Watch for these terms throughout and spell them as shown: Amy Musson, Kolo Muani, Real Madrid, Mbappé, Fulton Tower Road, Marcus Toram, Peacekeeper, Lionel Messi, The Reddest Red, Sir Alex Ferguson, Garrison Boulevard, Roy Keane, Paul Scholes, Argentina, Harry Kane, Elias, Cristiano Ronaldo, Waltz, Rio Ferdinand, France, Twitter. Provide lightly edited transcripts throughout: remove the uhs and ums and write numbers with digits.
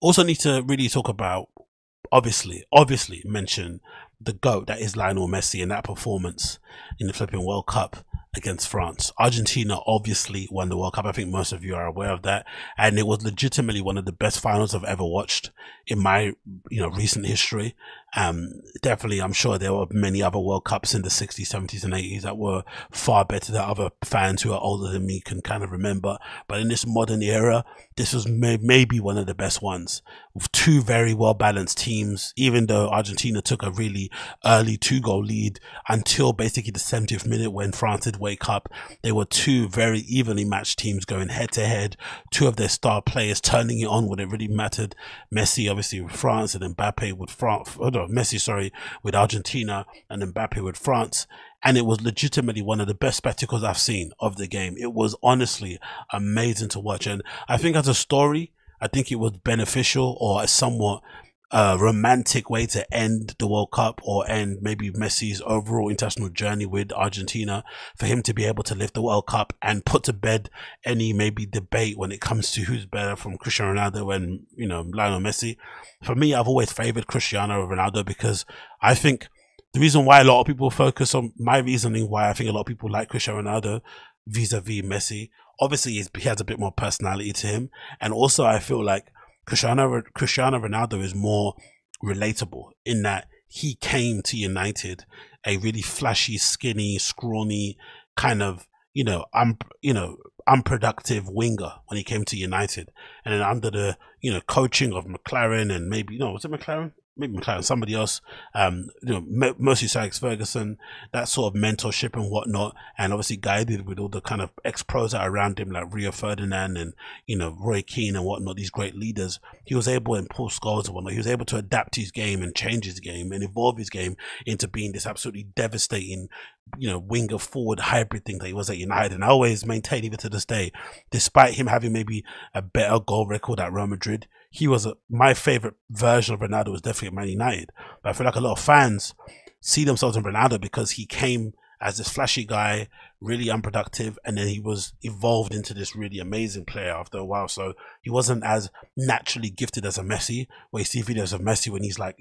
also need to really talk about, obviously mention the GOAT that is Lionel Messi and that performance in the flipping World Cup against France. Argentina obviously won the World Cup. I think most of you are aware of that, and it was legitimately one of the best finals I've ever watched in my recent history. Definitely, I'm sure there were many other World Cups in the 60s, 70s and 80s that were far better that other fans who are older than me can kind of remember, but in this modern era, this was maybe one of the best ones, with two very well balanced teams. Even though Argentina took a really early 2-goal lead until basically the 70th minute when France did wake up, they were two very evenly matched teams going head to head, two of their star players turning it on when it really mattered. Messi obviously with France, and Mbappe with France, Messi with Argentina, and Mbappe with France. And it was legitimately one of the best spectacles I've seen of the game. It was honestly amazing to watch, and I think as a story, I think it was beneficial, or a somewhat romantic way to end the World Cup, or end maybe Messi's overall international journey with Argentina, for him to be able to lift the World Cup and put to bed any maybe debate when it comes to who's better from Cristiano Ronaldo and Lionel Messi. For me, I've always favored Cristiano Ronaldo, because I think the reason why a lot of people focus on my reasoning why I think a lot of people like Cristiano Ronaldo vis-a-vis Messi, obviously he has a bit more personality to him, and also I feel like Cristiano Ronaldo is more relatable in that he came to United a really flashy, skinny, scrawny kind of, unproductive winger when he came to United, and then under the, coaching of McLaren, and maybe, was it McLaren? Maybe McLaren, somebody else, mostly Sir Alex Ferguson, that sort of mentorship and whatnot, and obviously guided with all the kind of ex-pros that are around him, like Rio Ferdinand and, Roy Keane and whatnot, these great leaders. He was able, and Paul Scholes and whatnot, he was able to adapt his game and change his game and evolve his game into being this absolutely devastating, winger forward hybrid thing that he was at United. And I always maintain, even to this day, despite him having maybe a better goal record at Real Madrid, he was my favorite version of Ronaldo was definitely at Man United. But I feel like a lot of fans see themselves in Ronaldo because he came as this flashy guy, really unproductive, and then he was evolved into this really amazing player after a while. So he wasn't as naturally gifted as a Messi, where you see videos of Messi when he's like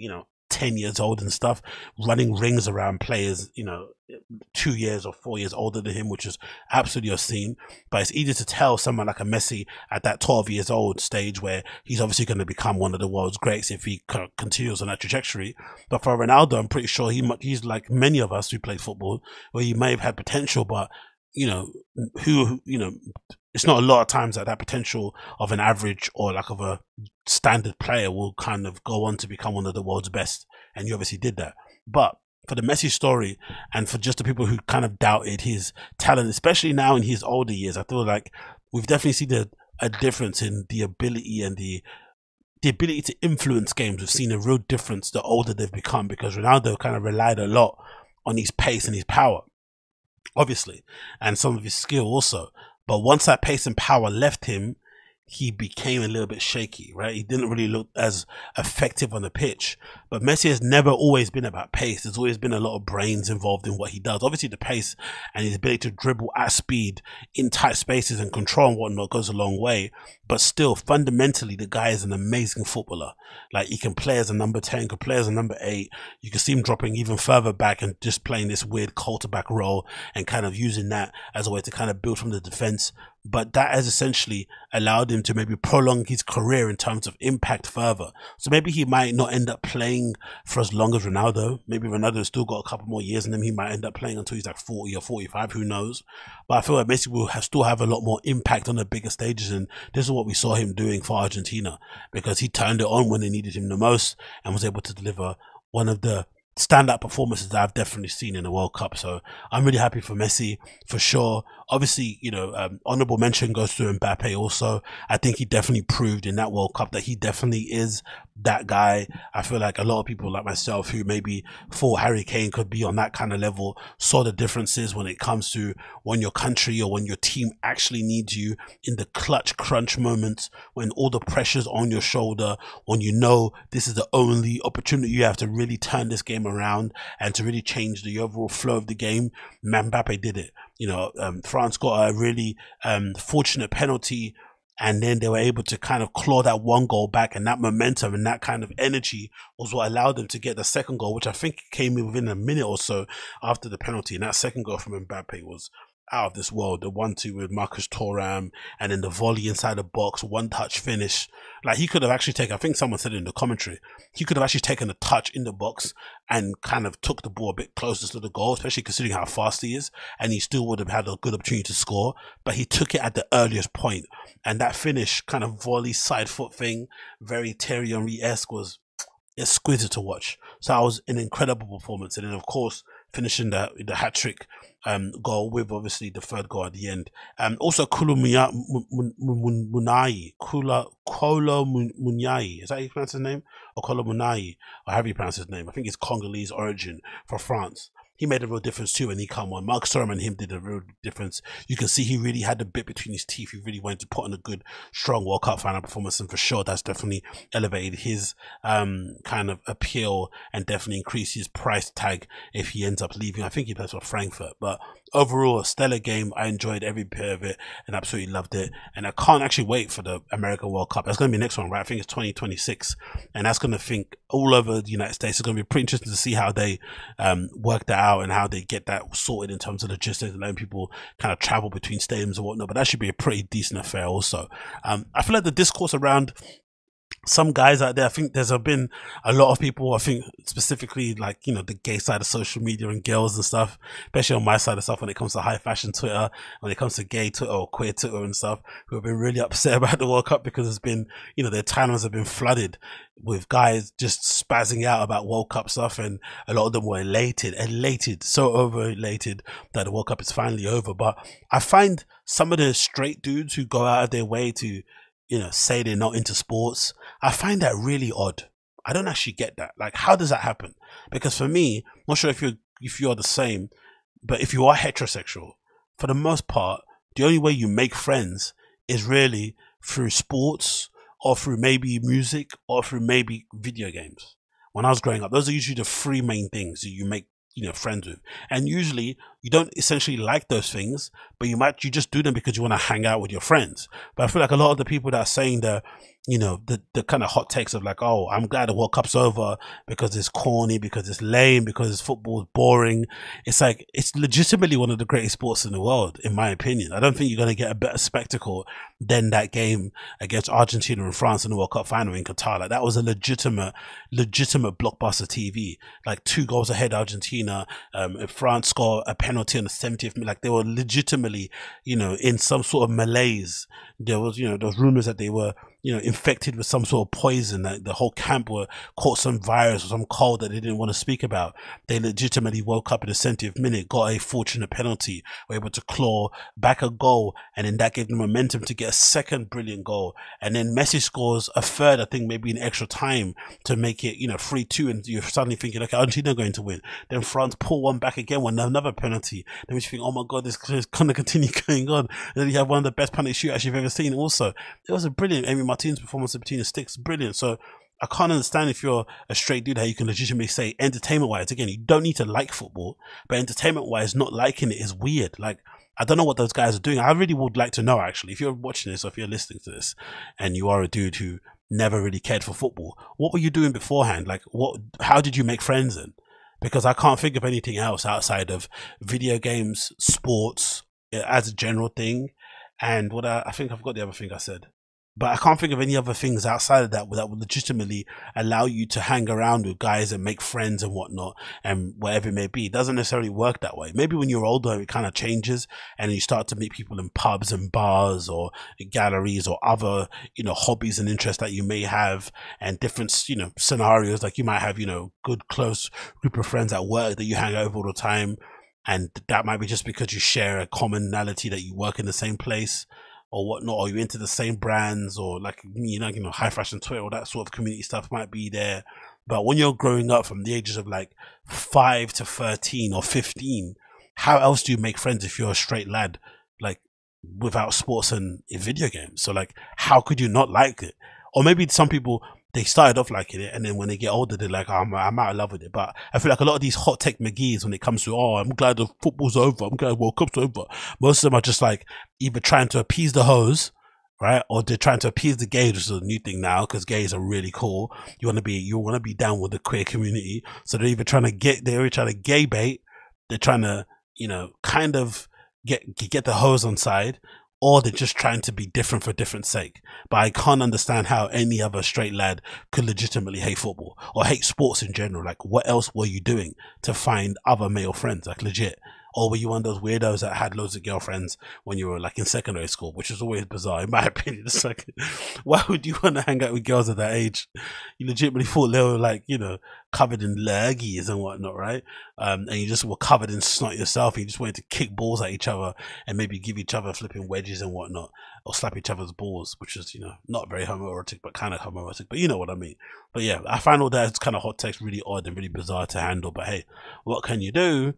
10 years old and stuff, running rings around players 2 years or 4 years older than him, which is absolutely obscene. But it's easy to tell someone like a Messi at that 12 years old stage, where he's obviously going to become one of the world's greats if he continues on that trajectory. But for Ronaldo, I'm pretty sure he's like many of us who play football, where he may have had potential, but it's not a lot of times that potential of an average or like of a standard player will kind of go on to become one of the world's best. And you obviously did that. But for the Messi story, and for just the people who kind of doubted his talent, especially now in his older years, I feel like we've definitely seen a difference in the ability and the ability to influence games. We've seen a real difference the older they've become, because Ronaldo kind of relied a lot on his pace and his power, obviously, and some of his skill also. But once that pace and power left him, he became a little bit shaky, right? He didn't really look as effective on the pitch. But Messi has never always been about pace. There's always been a lot of brains involved in what he does. Obviously, the pace and his ability to dribble at speed in tight spaces and control and whatnot goes a long way. But still, fundamentally, the guy is an amazing footballer. Like, he can play as a number 10, he can play as a number 8. You can see him dropping even further back and just playing this weird quarterback role and kind of using that as a way to kind of build from the defense. But that has essentially allowed him to maybe prolong his career in terms of impact further. So maybe he might not end up playing for as long as Ronaldo. Maybe Ronaldo's still got a couple more years, and then he might end up playing until he's like 40 or 45, who knows. But I feel like Messi will still have a lot more impact on the bigger stages, and this is what we saw him doing for Argentina, because he turned it on when they needed him the most and was able to deliver one of the standout performances that I've definitely seen in the World Cup. So I'm really happy for Messi, for sure. Obviously, honorable mention goes to Mbappe also. I think he definitely proved in that World Cup that he definitely is that guy. I feel like a lot of people like myself who maybe thought Harry Kane could be on that kind of level saw the differences when it comes to when your country or when your team actually needs you in the clutch crunch moments, when all the pressure's on your shoulder, when this is the only opportunity you have to really turn this game around and to really change the overall flow of the game. Mbappe did it. France got a really fortunate penalty And then they were able to kind of claw that one goal back, and that momentum and that kind of energy was what allowed them to get the second goal, which I think came in within a minute or so after the penalty. And that second goal from Mbappé was out of this world. The 1-2 with Marcus Toram, and then the volley inside the box, one touch finish. Like, he could have actually taken, I think someone said it in the commentary, he could have actually taken a touch in the box and kind of took the ball a bit closer to the goal, especially considering how fast he is, and he still would have had a good opportunity to score. But he took it at the earliest point, and that finish, kind of volley side foot thing, very Thierry Henry-esque, was exquisite to watch. So that was an incredible performance. And then of course finishing the hat-trick goal with obviously the third goal at the end. Also Kolo Muani, is that how you pronounce his name? Or Kolo Muani, or however you pronounce his name. I think it's Congolese origin, for France. He made a real difference too, and he came on. Marcus Toram and him did a real difference. You can see he really had the bit between his teeth. He really wanted to put on a good, strong World Cup final performance, and for sure that's definitely elevated his kind of appeal and definitely increased his price tag if he ends up leaving. I think he plays for Frankfurt, but overall, a stellar game. I enjoyed every bit of it and absolutely loved it. And I can't actually wait for the American World Cup. That's going to be next one, right? I think it's 2026, and that's going to think all over the United States. It's going to be pretty interesting to see how they work that out and how they get that sorted in terms of logistics and letting people kind of travel between stadiums and whatnot. But that should be a pretty decent affair also. I feel like the discourse around some guys out there, I think there's been a lot of people, I think specifically like, you know, the gay side of social media and girls and stuff, especially on my side of stuff when it comes to high fashion Twitter, when it comes to gay Twitter or queer Twitter and stuff, who have been really upset about the World Cup because there's been, you know, their timelines have been flooded with guys just spazzing out about World Cup stuff, and a lot of them were elated, so over elated that the World Cup is finally over. But I find some of the straight dudes who go out of their way to, you know, say they're not into sports, I find that really odd. I don't actually get that. Like, how does that happen? Because for me, I'm not sure if you're the same, but if you are heterosexual, for the most part, the only way you make friends is really through sports or through maybe music or through maybe video games. When I was growing up, those are usually the three main things that you make, you know, friends with. And usually you don't essentially like those things, but you just do them because you want to hang out with your friends. But I feel like a lot of the people that are saying that, you know, the kind of hot takes of like, oh, I'm glad the World Cup's over because it's corny, because it's lame, because football's boring. It's like, it's legitimately one of the greatest sports in the world, in my opinion. I don't think you're going to get a better spectacle than that game against Argentina and France in the World Cup final in Qatar. Like, that was a legitimate blockbuster TV. Like, 2 goals ahead Argentina. If France scored a penalty on the 70th, like, they were legitimately, you know, in some sort of malaise. There was, you know, those rumors that they were, you know, infected with some sort of poison, that the whole camp were caught some virus or some cold that they didn't want to speak about. They legitimately woke up in the 70th minute, got a fortunate penalty, were able to claw back a goal, and then that gave them momentum to get a second brilliant goal. And then Messi scores a third, I think maybe in extra time, to make it, you know, 3-2, and you're suddenly thinking, okay, Argentina are going to win. Then France pull one back again with another penalty. Then we think, oh my God, this is going to continue going on. And then you have one of the best penalty shootouts you've ever seen also. It was a brilliant Amy Musson performance between the sticks, brilliant. So I can't understand, if you're a straight dude, how you can legitimately say, entertainment wise, again, you don't need to like football, but entertainment wise, not liking it is weird. Like, I don't know what those guys are doing. I really would like to know, actually, if you're watching this or if you're listening to this and you are a dude who never really cared for football, what were you doing beforehand? Like, how did you make friends then? Because I can't think of anything else outside of video games, sports as a general thing, and what I think I've got the other thing I said. But I can't think of any other things outside of that that would legitimately allow you to hang around with guys and make friends and whatnot, and whatever it may be. It doesn't necessarily work that way. Maybe when you're older, it kind of changes and you start to meet people in pubs and bars or galleries or other, you know, hobbies and interests that you may have, and different, you know, scenarios. Like, you might have, you know, good close group of friends at work that you hang out with all the time, and that might be just because you share a commonality that you work in the same place or whatnot, or you're into the same brands, or like, you know, high fashion Twitter, all that sort of community stuff might be there. But when you're growing up from the ages of like 5 to 13 or 15, how else do you make friends if you're a straight lad, like, without sports and video games? So like, how could you not like it? Or maybe some people, they started off liking it, and then when they get older, they're like, oh, I'm out of love with it. But I feel like a lot of these hot tech McGees, when it comes to, oh, I'm glad the football's over, I'm glad the World Cup's over, most of them are just like either trying to appease the hoes right? Or they're trying to appease the gays, which is a new thing now because gays are really cool. You want to be down with the queer community, so they're either trying to gay bait, they're trying to kind of get the hoes on side, or they're just trying to be different for different sake. But I can't understand how any other straight lad could legitimately hate football or hate sports in general. Like, what else were you doing to find other male friends? Like, legit. Or were you one of those weirdos that had loads of girlfriends when you were like in secondary school, which is always bizarre in my opinion. It's like, why would you want to hang out with girls at that age? You legitimately thought they were like, covered in lurgies and whatnot, right? And you just were covered in snot yourself. You just wanted to kick balls at each other and maybe give each other flipping wedges and whatnot, or slap each other's balls, which is, not very homoerotic, but kind of homoerotic. But you know what I mean. But yeah, I find all that kind of hot takes really odd and really bizarre to handle. But hey, what can you do?